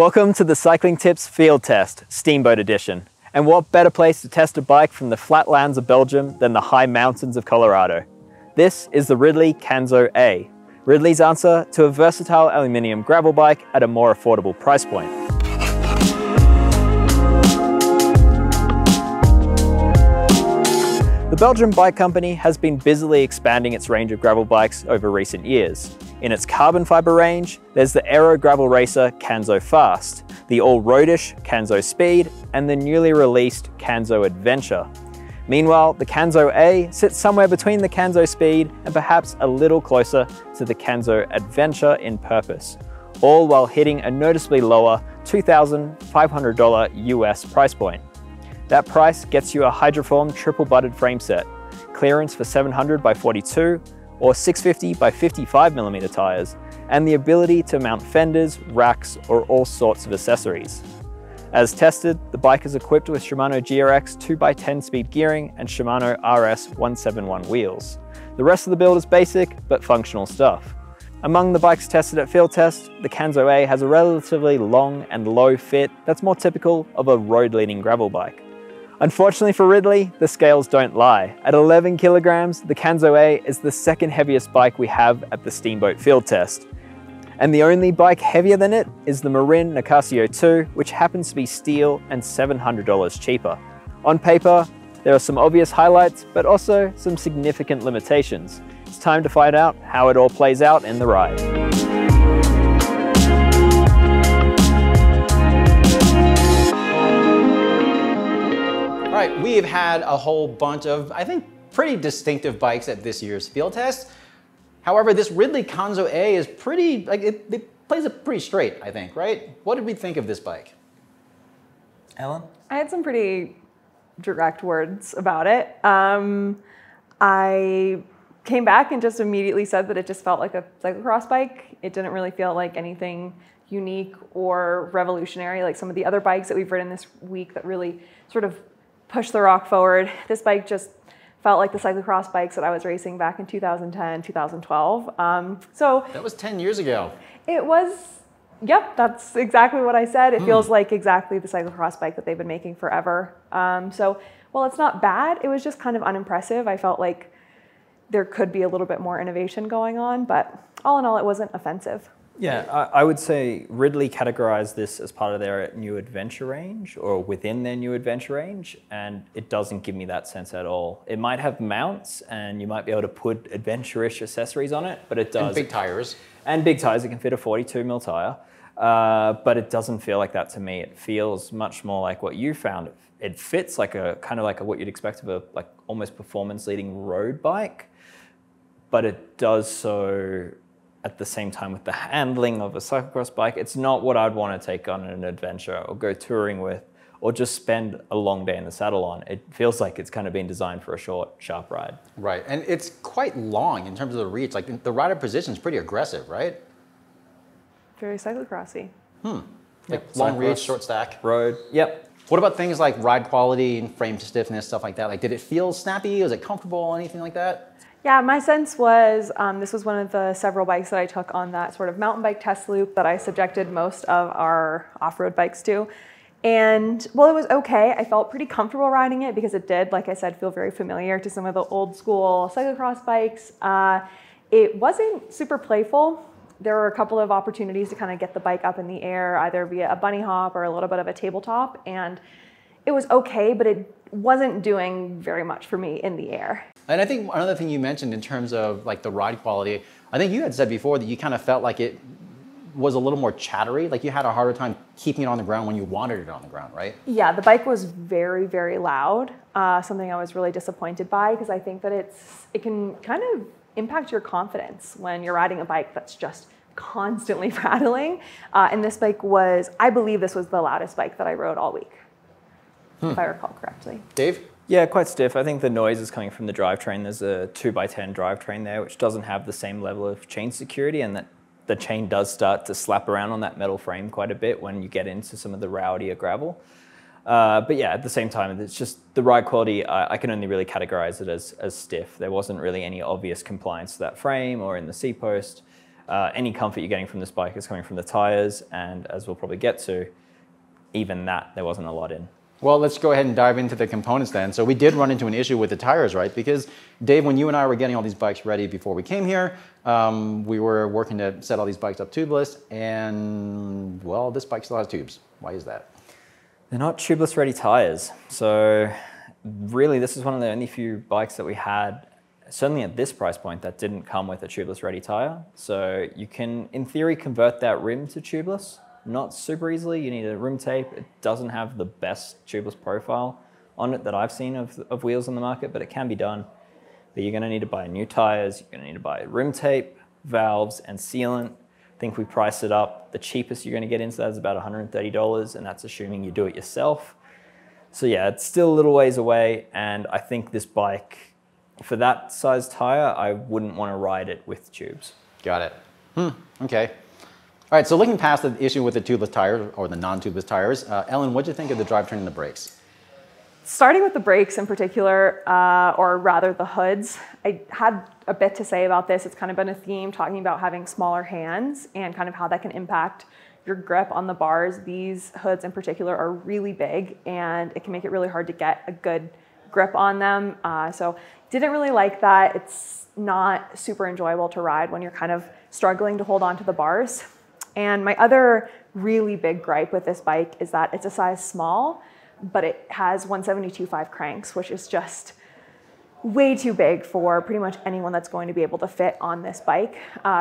Welcome to the Cycling Tips Field Test, Steamboat Edition. And what better place to test a bike from the flatlands of Belgium than the high mountains of Colorado? This is the Ridley Kanzo A, Ridley's answer to a versatile aluminium gravel bike at a more affordable price point. The Belgian bike company has been busily expanding its range of gravel bikes over recent years. In its carbon fiber range, there's the aero gravel racer Kanzo Fast, the all-roadish Kanzo Speed, and the newly released Kanzo Adventure. Meanwhile, the Kanzo A sits somewhere between the Kanzo Speed and perhaps a little closer to the Kanzo Adventure in purpose, all while hitting a noticeably lower $2,500 US price point. That price gets you a hydroform triple butted frame set, clearance for 700 by 42 or 650 by 55mm tires, and the ability to mount fenders, racks, or all sorts of accessories. As tested, the bike is equipped with Shimano GRX 2x10 speed gearing and Shimano RS171 wheels. The rest of the build is basic, but functional stuff. Among the bikes tested at Field Test, the Kanzo A has a relatively long and low fit that's more typical of a road-leading gravel bike. Unfortunately for Ridley, the scales don't lie. At 11 kilograms, the Kanzo A is the second heaviest bike we have at the Steamboat Field Test. And the only bike heavier than it is the Marin Nicasio II, which happens to be steel and $700 cheaper. On paper, there are some obvious highlights, but also some significant limitations. It's time to find out how it all plays out in the ride. All right, we've had a whole bunch of, I think, pretty distinctive bikes at this year's Field Test. However, this Ridley Kanzo A is pretty, like, it plays it pretty straight, I think, right? What did we think of this bike? Ellen? I had some pretty direct words about it. I came back and just immediately said that it just felt like a cyclocross bike. It didn't really feel like anything unique or revolutionary like some of the other bikes that we've ridden this week that really sort of push the rock forward. This bike just felt like the cyclocross bikes that I was racing back in 2010, 2012. So that was 10 years ago. It was. Yep, that's exactly what I said. It feels like exactly the cyclocross bike that they've been making forever. So while it's not bad, it was just kind of unimpressive. I felt like there could be a little bit more innovation going on, but all in all, it wasn't offensive. Yeah, I would say Ridley categorized this as part of their new adventure range or within their new adventure range, and it doesn't give me that sense at all. It might have mounts and you might be able to put adventure-ish accessories on it, but it does. And big tires. And big tires, it can fit a 42mm tire. But it doesn't feel like that to me. It feels much more like what you found. It fits like a kind of like what you'd expect of a almost performance leading road bike, but it does so at the same time with the handling of a cyclocross bike. It's not what I'd want to take on an adventure or go touring with or just spend a long day in the saddle on. It feels like it's kind of been designed for a short, sharp ride. Right, and it's quite long in terms of the reach. Like the rider position is pretty aggressive, right? Very cyclocrossy. Like yep. Long reach, short stack. Road. Yep. What about things like ride quality and frame stiffness, stuff like that? Like, did it feel snappy? Was it comfortable? Anything like that? Yeah, my sense was this was one of the several bikes that I took on that sort of mountain bike test loop that I subjected most of our off-road bikes to. And well, it was okay. I felt pretty comfortable riding it because it did, like I said, feel very familiar to some of the old school cyclocross bikes. It wasn't super playful. There were a couple of opportunities to kind of get the bike up in the air, either via a bunny hop or a little bit of a tabletop. And it was okay, but it wasn't doing very much for me in the air. And I think another thing you mentioned in terms of like the ride quality, I think you had said before that you kind of felt like it was a little more chattery, like you had a harder time keeping it on the ground when you wanted it on the ground, right? Yeah, the bike was very, very loud. Something I was really disappointed by because I think that it can kind of impact your confidence when you're riding a bike that's just constantly rattling. And this bike was, I believe this was the loudest bike that I rode all week, if I recall correctly. Dave? Yeah, quite stiff. I think the noise is coming from the drivetrain. There's a 2x10 drivetrain there, which doesn't have the same level of chain security, and that the chain does start to slap around on that metal frame quite a bit when you get into some of the rowdier gravel. But yeah, at the same time, it's just the ride quality, I can only really categorize it as stiff. There wasn't really any obvious compliance to that frame or in the C-post. Any comfort you're getting from this bike is coming from the tires, and as we'll probably get to, even that there wasn't a lot in. Well, let's go ahead and dive into the components then. So we did run into an issue with the tires, right? Because Dave, when you and I were getting all these bikes ready before we came here, we were working to set all these bikes up tubeless, and well, this bike still has tubes. Why is that? They're not tubeless ready tires. So really, this is one of the only few bikes that we had, certainly at this price point, that didn't come with a tubeless ready tire. So you can, in theory, convert that rim to tubeless. Not super easily. You need a rim tape. It doesn't have the best tubeless profile on it that I've seen of wheels on the market, but it can be done. But you're going to need to buy new tires. You're going to need to buy rim tape, valves, and sealant. I think we priced it up. The cheapest you're going to get into that is about $130, and that's assuming you do it yourself. So yeah, it's still a little ways away, and I think this bike, for that size tire, I wouldn't want to ride it with tubes. Got it. Okay. All right, so looking past the issue with the tubeless tires or the non-tubeless tires, Ellen, what did you think of the drivetrain and the brakes? Starting with the brakes in particular, or rather the hoods, I had a bit to say about this. It's kind of been a theme talking about having smaller hands and kind of how that can impact your grip on the bars. These hoods in particular are really big, and it can make it really hard to get a good grip on them. So didn't really like that. It's not super enjoyable to ride when you're kind of struggling to hold on to the bars. And my other really big gripe with this bike is that it's a size small, but it has 172.5 cranks, which is just way too big for pretty much anyone that's going to be able to fit on this bike.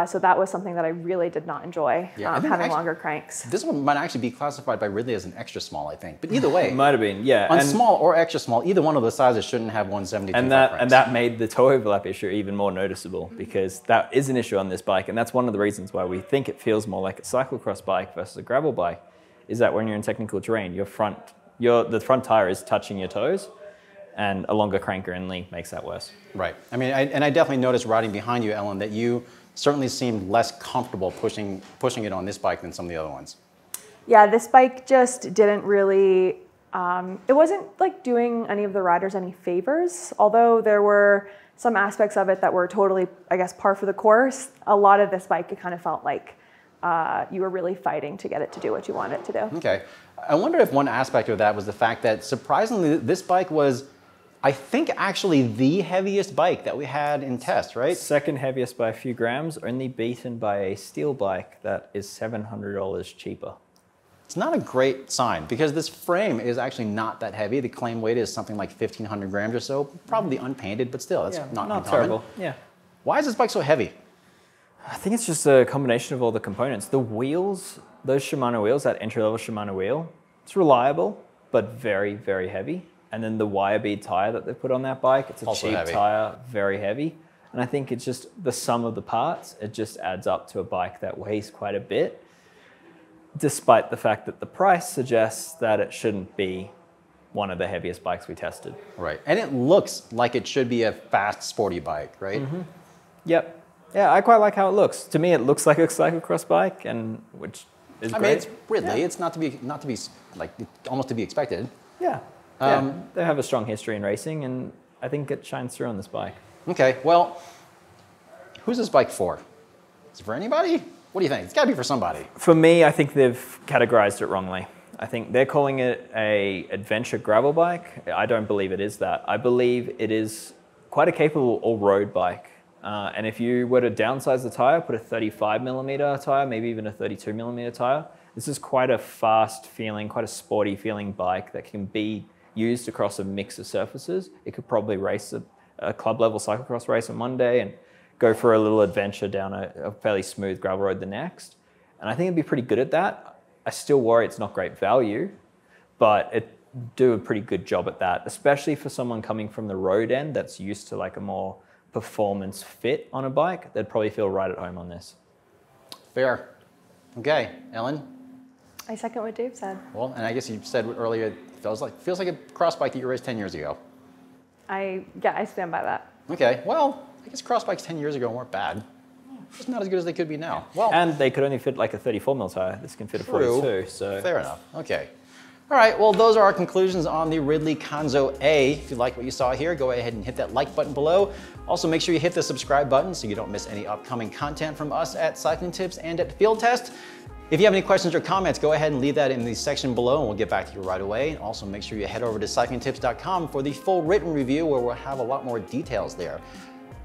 So that was something that I really did not enjoy, having actually, longer cranks. This one might actually be classified by Ridley as an extra small, I think. But either way. It might have been, yeah. On small or extra small, either one of the sizes shouldn't have 172.5 cranks. And that made the toe overlap issue even more noticeable, because that is an issue on this bike. And that's one of the reasons why we think it feels more like a cyclocross bike versus a gravel bike, is that when you're in technical terrain, the front tire is touching your toes, and a longer crank only makes that worse. Right. I mean, I definitely noticed riding behind you, Ellen, that you certainly seemed less comfortable pushing it on this bike than some of the other ones. Yeah, this bike just didn't really, it wasn't like doing any of the riders any favors, although there were some aspects of it that were totally, I guess, par for the course. A lot of this bike, it kind of felt like you were really fighting to get it to do what you want it to do. Okay. I wonder if one aspect of that was the fact that, surprisingly, this bike was, I think, actually the heaviest bike that we had in test, right? Second heaviest by a few grams, only beaten by a steel bike that is $700 cheaper. It's not a great sign, because this frame is actually not that heavy. The claim weight is something like 1,500 grams or so, probably unpainted, but still, that's not terrible. Yeah. Why is this bike so heavy? I think it's just a combination of all the components. The wheels, those Shimano wheels, that entry-level Shimano wheel, it's reliable, but very, very heavy. And then the wire bead tire that they put on that bike, it's a cheap tire, very heavy. And I think it's just the sum of the parts, it just adds up to a bike that weighs quite a bit, despite the fact that the price suggests that it shouldn't be one of the heaviest bikes we tested. Right, and it looks like it should be a fast, sporty bike, right? Mm-hmm. Yep, yeah, I quite like how it looks. To me, it looks like a cyclocross bike, and which is great. I mean, it's Ridley, it's not to be like, almost to be expected. Yeah. They have a strong history in racing, and I think it shines through on this bike. Okay, well, who's this bike for? Is it for anybody? What do you think? It's got to be for somebody. For me, I think they've categorized it wrongly. I think they're calling it a adventure gravel bike. I don't believe it is that. I believe it is quite a capable all-road bike. And if you were to downsize the tire, put a 35mm tire, maybe even a 32mm tire, this is quite a fast feeling, quite a sporty feeling bike that can be used across a mix of surfaces. It could probably race a club level cyclocross race on one day and go for a little adventure down a fairly smooth gravel road the next. And I think it'd be pretty good at that. I still worry it's not great value, but it do a pretty good job at that, especially for someone coming from the road end that's used to like a more performance fit on a bike. They'd probably feel right at home on this. Fair. Okay, Ellen? I second what Dave said. Well, and I guess you said earlier, feels like a cross bike that you raced 10 years ago. Yeah, I stand by that. Okay, well, I guess cross bikes 10 years ago weren't bad. Just not as good as they could be now. Well, and they could only fit like a 34mm tire. This can fit a 42, so. Fair enough, okay. All right, well, those are our conclusions on the Ridley Kanzo A. If you like what you saw here, go ahead and hit that like button below. Also, make sure you hit the subscribe button so you don't miss any upcoming content from us at Cycling Tips and at Field Test. If you have any questions or comments, go ahead and leave that in the section below and we'll get back to you right away. And also make sure you head over to cyclingtips.com for the full written review where we'll have a lot more details there.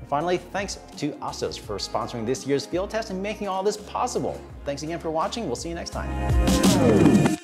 And finally, thanks to Assos for sponsoring this year's field test and making all this possible. Thanks again for watching. We'll see you next time.